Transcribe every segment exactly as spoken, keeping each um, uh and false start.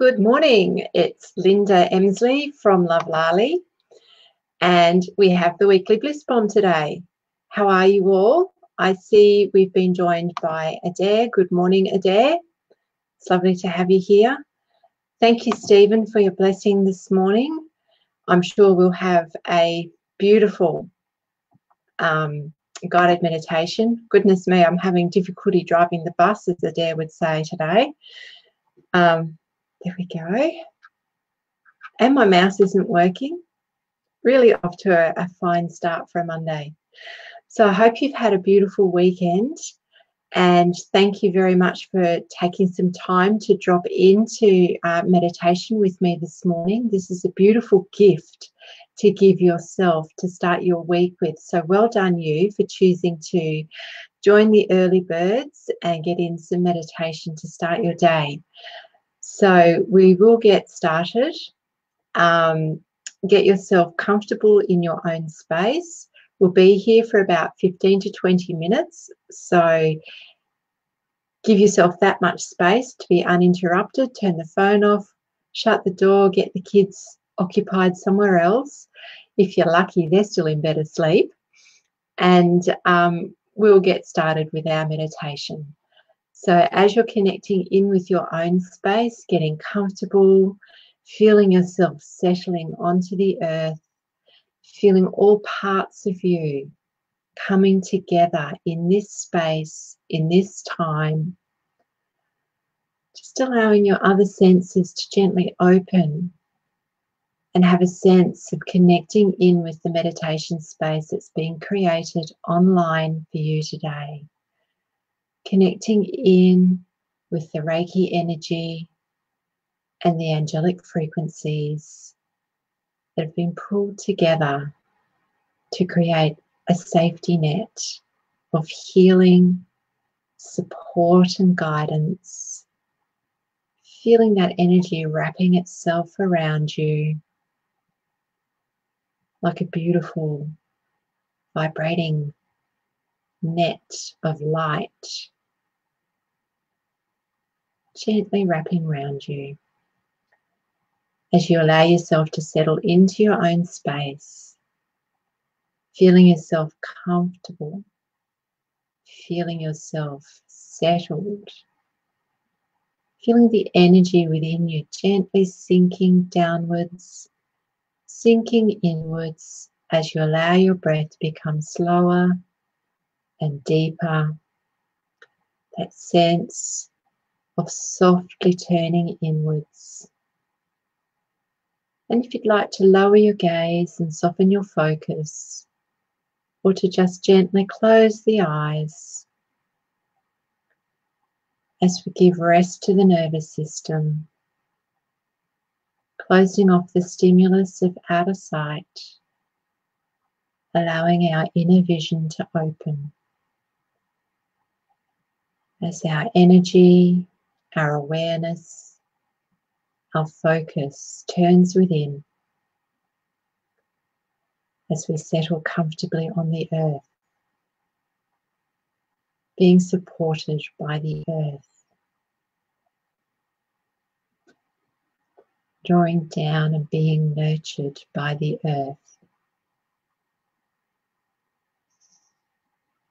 Good morning, it's Linda Emslie from Lovlali, and we have the Weekly Bliss Bomb today. How are you all? I see we've been joined by Adair. Good morning, Adair. It's lovely to have you here. Thank you, Stephen, for your blessing this morning. I'm sure we'll have a beautiful um, guided meditation. Goodness me, I'm having difficulty driving the bus, as Adair would say today. Um, There we go. And my mouse isn't working. Really off to a, a fine start for a Monday. So I hope you've had a beautiful weekend, and thank you very much for taking some time to drop into uh, meditation with me this morning. This is a beautiful gift to give yourself to start your week with. So well done you for choosing to join the early birds and get in some meditation to start your day. So we will get started. Um, get yourself comfortable in your own space. We'll be here for about fifteen to twenty minutes. So give yourself that much space to be uninterrupted. Turn the phone off, shut the door, get the kids occupied somewhere else. If you're lucky, they're still in bed asleep. And um, we'll get started with our meditation. So as you're connecting in with your own space, getting comfortable, feeling yourself settling onto the earth, feeling all parts of you coming together in this space, in this time, just allowing your other senses to gently open and have a sense of connecting in with the meditation space that's being created online for you today. Connecting in with the Reiki energy and the angelic frequencies that have been pulled together to create a safety net of healing, support and guidance. Feeling that energy wrapping itself around you like a beautiful vibrating net of light, gently wrapping around you as you allow yourself to settle into your own space, feeling yourself comfortable, feeling yourself settled, feeling the energy within you gently sinking downwards, sinking inwards as you allow your breath to become slower and deeper, that sense of softly turning inwards. And if you'd like to lower your gaze and soften your focus, or to just gently close the eyes as we give rest to the nervous system, closing off the stimulus of outer sight, allowing our inner vision to open. As our energy, our awareness, our focus turns within, as we settle comfortably on the earth, being supported by the earth, drawing down and being nurtured by the earth.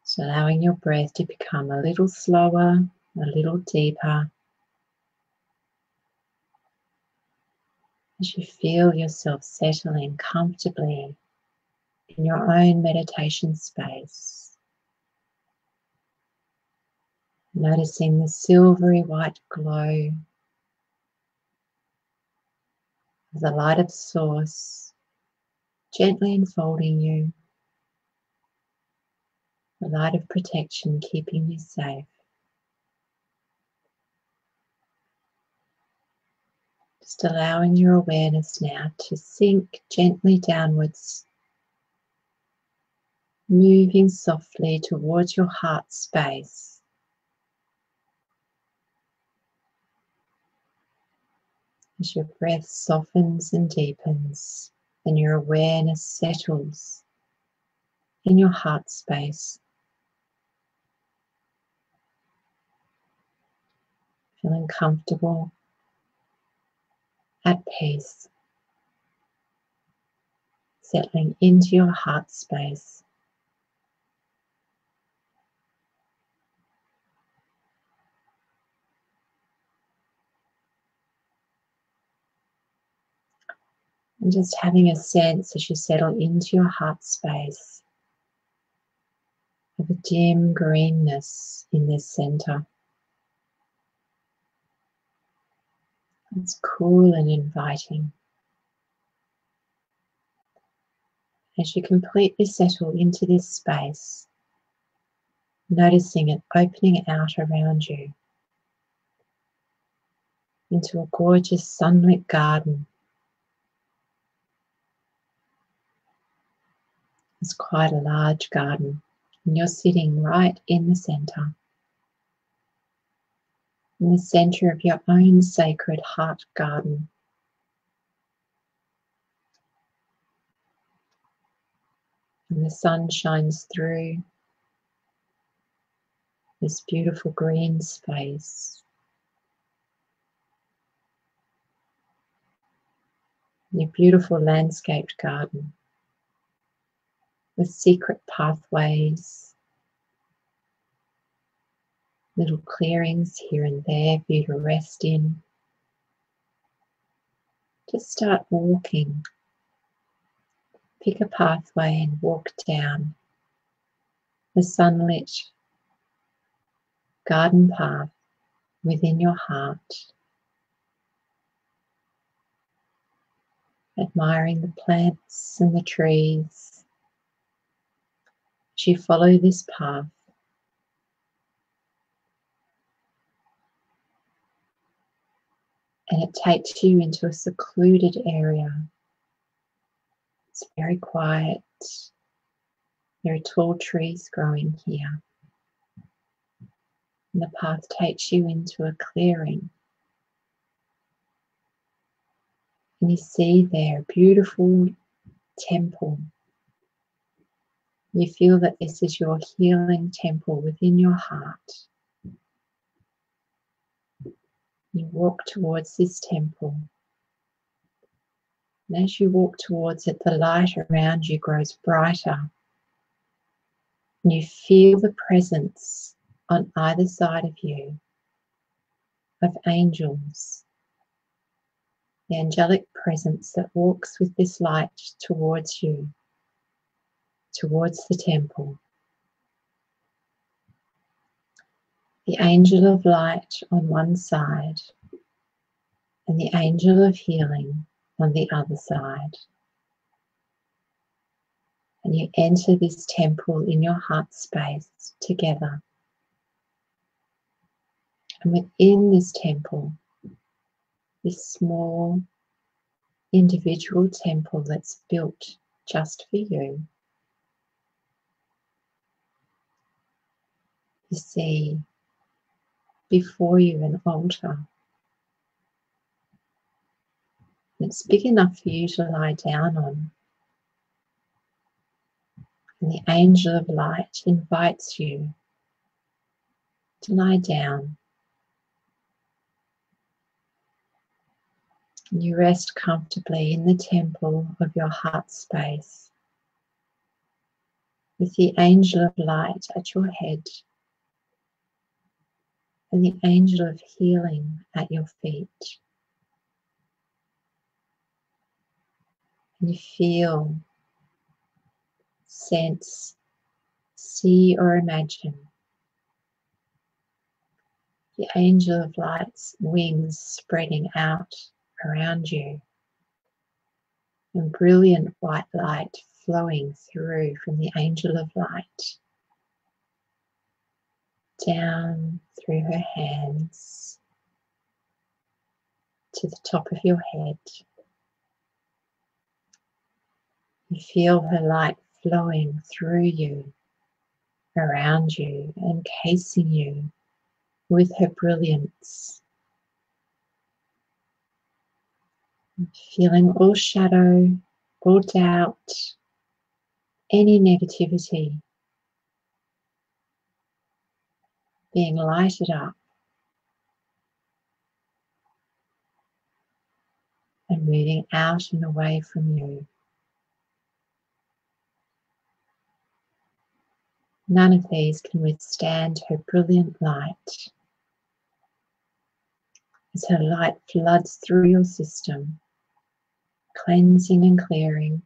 So allowing your breath to become a little slower, a little deeper, as you feel yourself settling comfortably in your own meditation space. Noticing the silvery white glow of the light of source gently enfolding you. The light of protection keeping you safe. Just allowing your awareness now to sink gently downwards, moving softly towards your heart space. As your breath softens and deepens and your awareness settles in your heart space. Feeling comfortable, at peace, settling into your heart space. And just having a sense as you settle into your heart space of a dim greenness in this center. It's cool and inviting. As you completely settle into this space, noticing it opening out around you into a gorgeous sunlit garden. It's quite a large garden, and you're sitting right in the center, in the center of your own sacred heart garden. And the sun shines through this beautiful green space. Your beautiful landscaped garden, with secret pathways, little clearings here and there for you to rest in. Just start walking. Pick a pathway and walk down the sunlit garden path within your heart, admiring the plants and the trees. You follow this path, and it takes you into a secluded area. It's very quiet. There are tall trees growing here, and the path takes you into a clearing, and you see there a beautiful temple. You feel that this is your healing temple within your heart. You walk towards this temple. And as you walk towards it, the light around you grows brighter. And you feel the presence on either side of you of angels, the angelic presence that walks with this light towards you, towards the temple. The angel of light on one side and the angel of healing on the other side. And you enter this temple in your heart space together. And within this temple, this small individual temple that's built just for you, you see before you an altar. It's big enough for you to lie down on. And the angel of light invites you to lie down. And you rest comfortably in the temple of your heart space with the angel of light at your head, and the angel of healing at your feet. And you feel, sense, see or imagine the angel of light's wings spreading out around you, and brilliant white light flowing through from the angel of light, down through her hands to the top of your head. You feel her light flowing through you, around you, encasing you with her brilliance. Feeling all shadow, all doubt, any negativity being lighted up. moving out and away from you. None of these can withstand her brilliant light. As her light floods through your system, cleansing and clearing,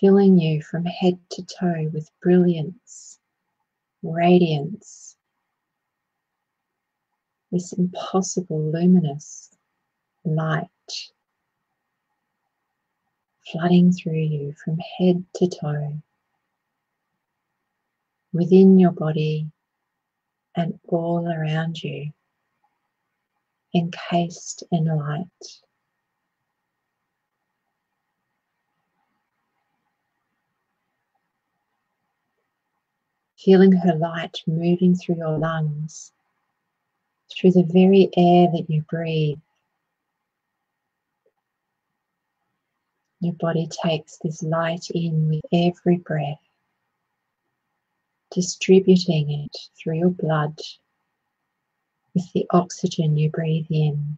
filling you from head to toe with brilliance, radiance, this impossible luminous light flooding through you from head to toe, within your body and all around you, encased in light. Feeling her light moving through your lungs, through the very air that you breathe. Your body takes this light in with every breath, distributing it through your blood with the oxygen you breathe in.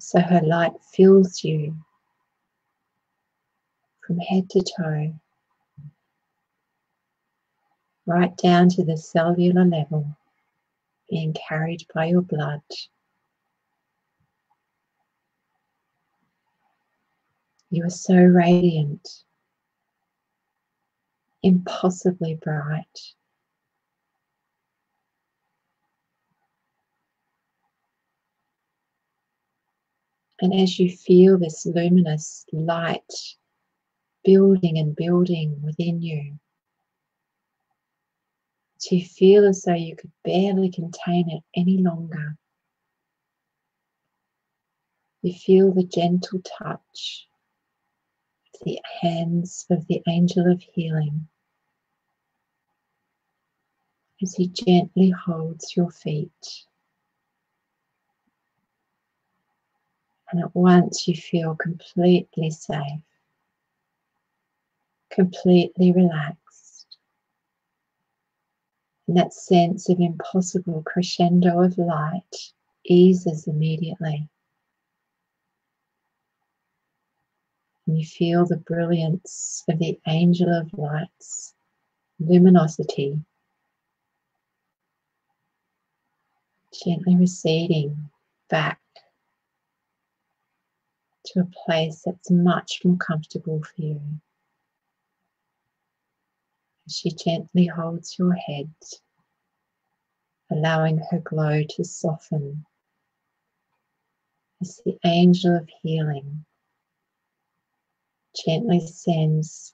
So her light fills you from head to toe, right down to the cellular level, being carried by your blood. You are so radiant, impossibly bright. And as you feel this luminous light building and building within you, till you feel as though you could barely contain it any longer. You feel the gentle touch of the hands of the angel of healing as he gently holds your feet. And at once you feel completely safe, completely relaxed. And that sense of impossible crescendo of light eases immediately. And you feel the brilliance of the angel of light's luminosity gently receding back to a place that's much more comfortable for you. She gently holds your head, allowing her glow to soften as the angel of healing gently sends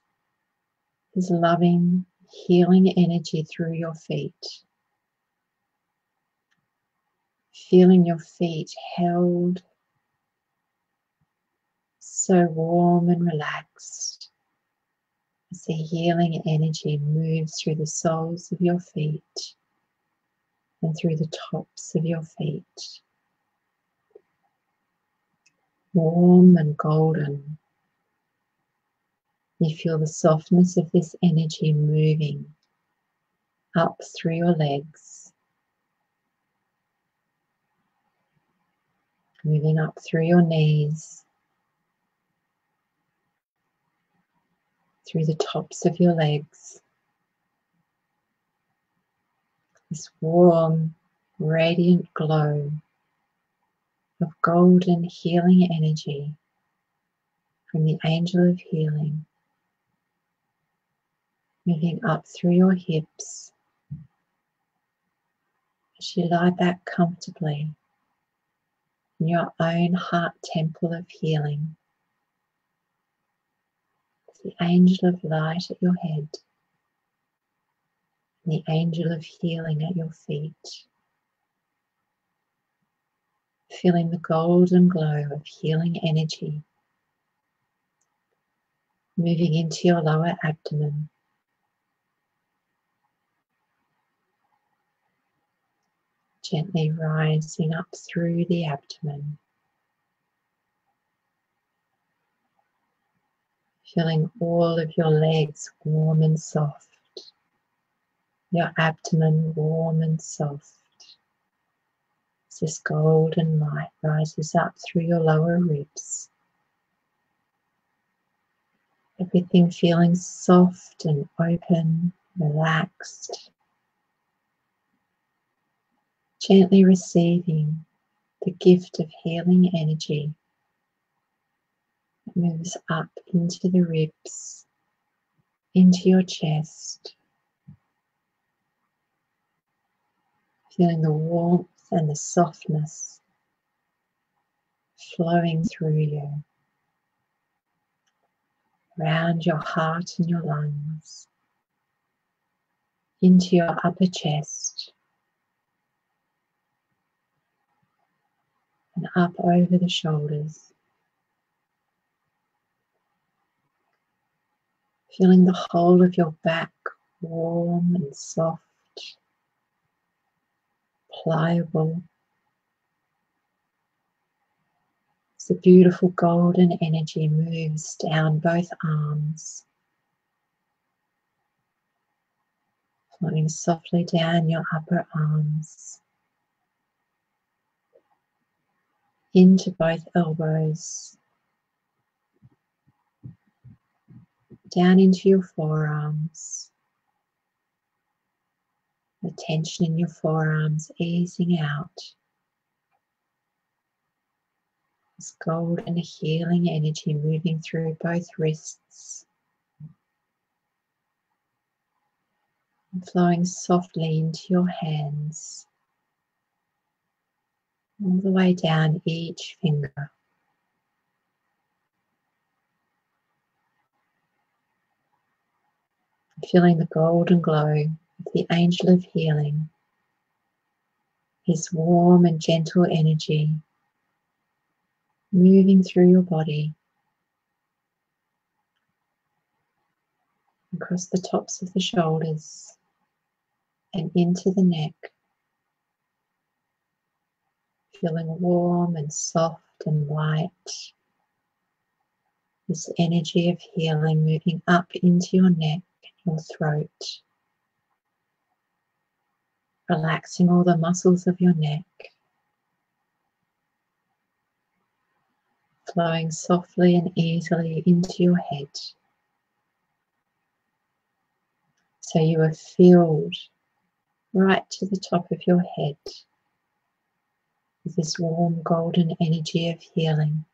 his loving, healing energy through your feet, feeling your feet held, so warm and relaxed, as the healing energy moves through the soles of your feet and through the tops of your feet. Warm and golden. You feel the softness of this energy moving up through your legs, moving up through your knees, through the tops of your legs. This warm, radiant glow of golden healing energy from the angel of healing, moving up through your hips as you lie back comfortably in your own heart temple of healing. The angel of light at your head, and the angel of healing at your feet, feeling the golden glow of healing energy, moving into your lower abdomen, gently rising up through the abdomen, feeling all of your legs warm and soft, your abdomen warm and soft as this golden light rises up through your lower ribs. Everything feeling soft and open, relaxed. Gently receiving the gift of healing energy. It moves up into the ribs, into your chest. Feeling the warmth and the softness flowing through you. Round your heart and your lungs, into your upper chest, and up over the shoulders, feeling the whole of your back warm and soft, pliable. The beautiful golden energy moves down both arms, flowing softly down your upper arms, into both elbows, down into your forearms, the tension in your forearms easing out. This golden healing energy moving through both wrists and flowing softly into your hands, all the way down each finger. Feeling the golden glow of the angel of healing, his warm and gentle energy moving through your body, across the tops of the shoulders and into the neck, feeling warm and soft and light, this energy of healing moving up into your neck and your throat, relaxing all the muscles of your neck, flowing softly and easily into your head. So you are filled right to the top of your head with this warm golden energy of healing.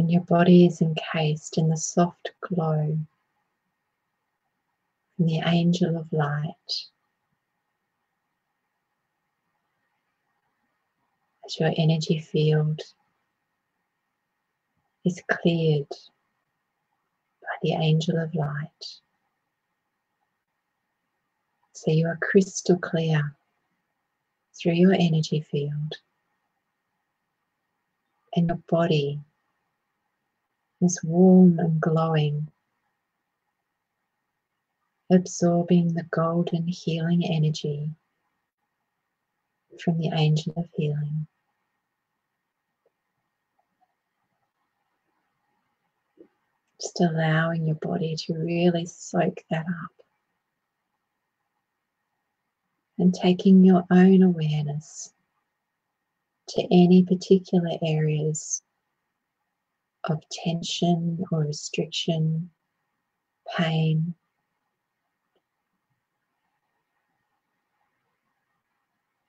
And your body is encased in the soft glow from the angel of light. As your energy field is cleared by the angel of light. So you are crystal clear through your energy field, and your body is warm and glowing, absorbing the golden healing energy from the angel of healing. Just allowing your body to really soak that up and taking your own awareness to any particular areas of tension or restriction, pain.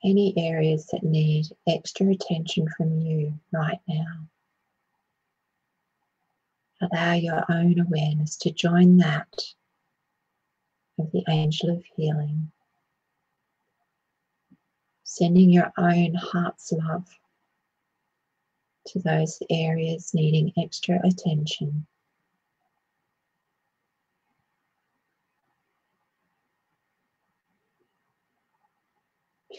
Any areas that need extra attention from you right now. Allow your own awareness to join that of the angel of healing. Sending your own heart's love to those areas needing extra attention.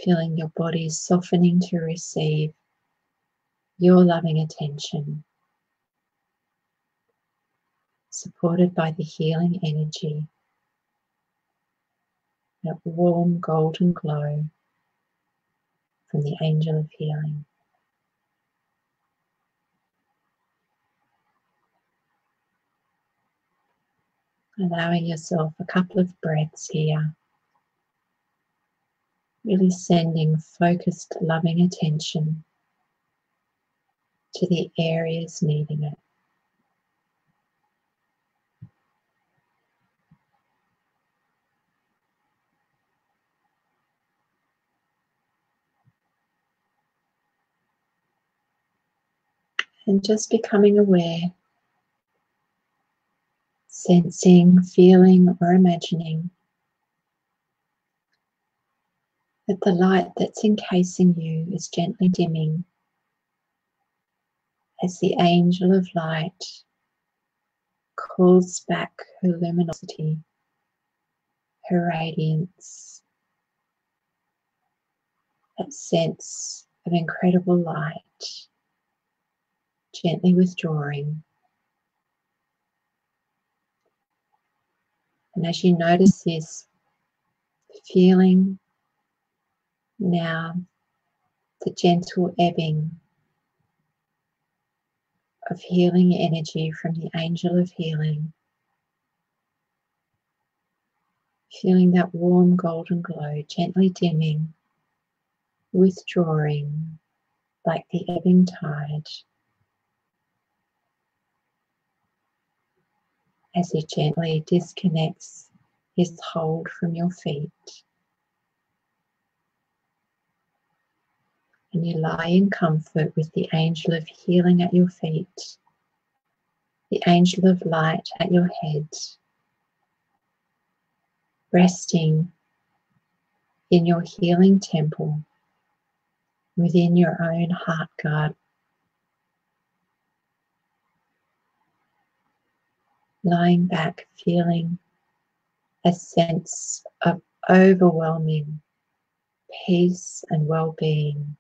Feeling your body softening to receive your loving attention, supported by the healing energy, that warm golden glow from the angel of healing. allowing yourself a couple of breaths here, really sending focused, loving attention to the areas needing it. And just becoming aware, sensing, feeling, or imagining that the light that's encasing you is gently dimming as the angel of light calls back her luminosity, her radiance, that sense of incredible light, gently withdrawing. And as you notice this feeling, now the gentle ebbing of healing energy from the angel of healing, feeling that warm golden glow gently dimming, withdrawing like the ebbing tide, as he gently disconnects his hold from your feet. And you lie in comfort with the angel of healing at your feet, the angel of light at your head, resting in your healing temple within your own heart guard, lying back, feeling a sense of overwhelming peace and well-being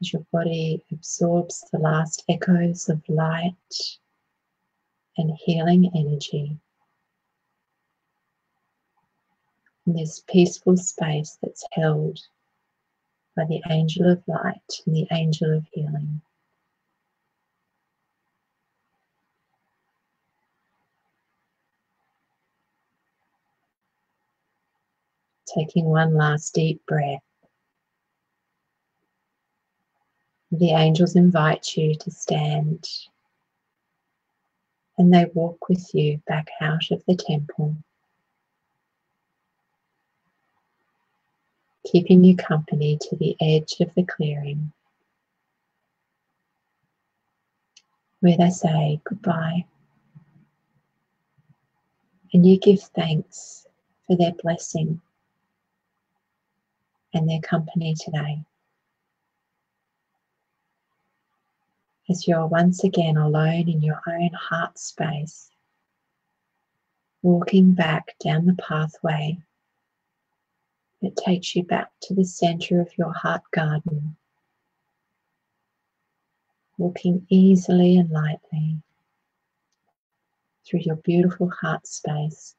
as your body absorbs the last echoes of light and healing energy in this peaceful space that's held by the angel of light and the angel of healing. Taking one last deep breath, the angels invite you to stand, and they walk with you back out of the temple, keeping you company to the edge of the clearing, where they say goodbye, and you give thanks for their blessing and their company today, as you're once again alone in your own heart space, walking back down the pathway that takes you back to the center of your heart garden, walking easily and lightly through your beautiful heart space,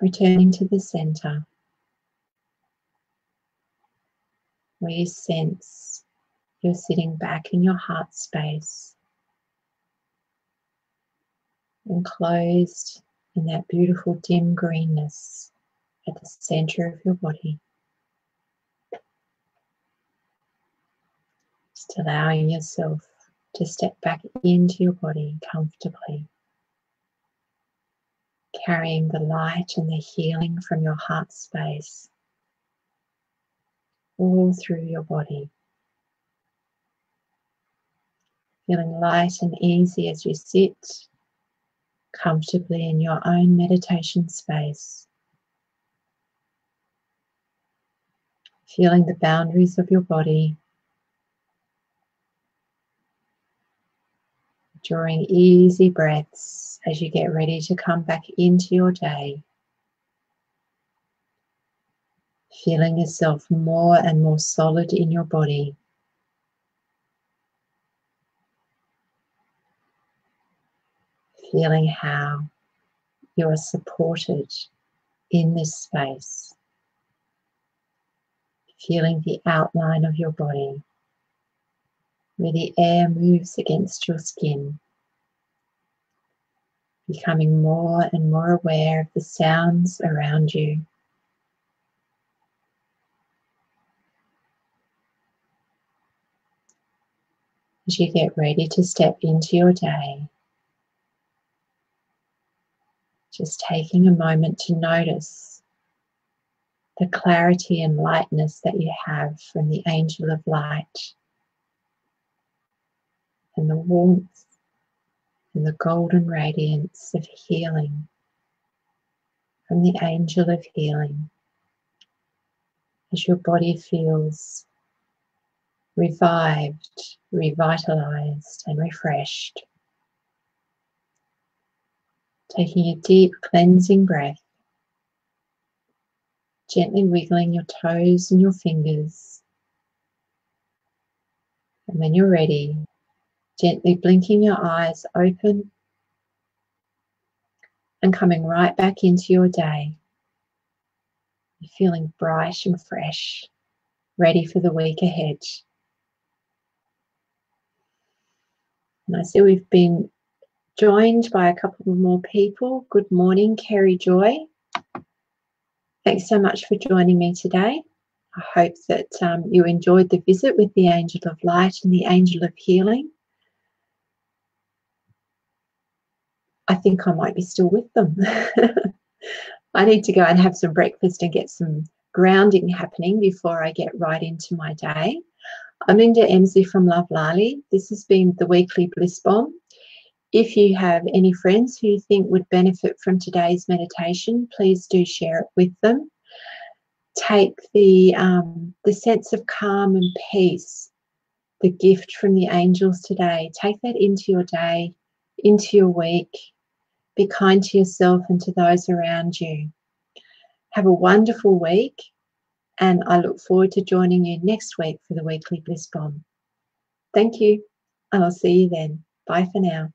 returning to the center, where you sense you're sitting back in your heart space, enclosed in that beautiful dim greenness at the center of your body. Just allowing yourself to step back into your body comfortably, carrying the light and the healing from your heart space all through your body. Feeling light and easy as you sit comfortably in your own meditation space. Feeling the boundaries of your body. Drawing easy breaths as you get ready to come back into your day. Feeling yourself more and more solid in your body. Feeling how you are supported in this space. Feeling the outline of your body where the air moves against your skin, becoming more and more aware of the sounds around you. As you get ready to step into your day, just taking a moment to notice the clarity and lightness that you have from the angel of light, and the warmth and the golden radiance of healing from the angel of healing, as your body feels revived, revitalized, and refreshed. Taking a deep cleansing breath, gently wiggling your toes and your fingers, and when you're ready, gently blinking your eyes open and coming right back into your day. You're feeling bright and fresh, ready for the week ahead. And I see we've been joined by a couple more people. Good morning, Kerry Joy. Thanks so much for joining me today. I hope that um, you enjoyed the visit with the Angel of Light and the Angel of Healing. I think I might be still with them. I need to go and have some breakfast and get some grounding happening before I get right into my day. I'm Linda Emslie from Lovlali. This has been the Weekly Bliss Bomb. If you have any friends who you think would benefit from today's meditation, please do share it with them. Take the, um, the sense of calm and peace, the gift from the angels today. Take that into your day, into your week. Be kind to yourself and to those around you. Have a wonderful week, and I look forward to joining you next week for the Weekly Bliss Bomb. Thank you, and I'll see you then. Bye for now.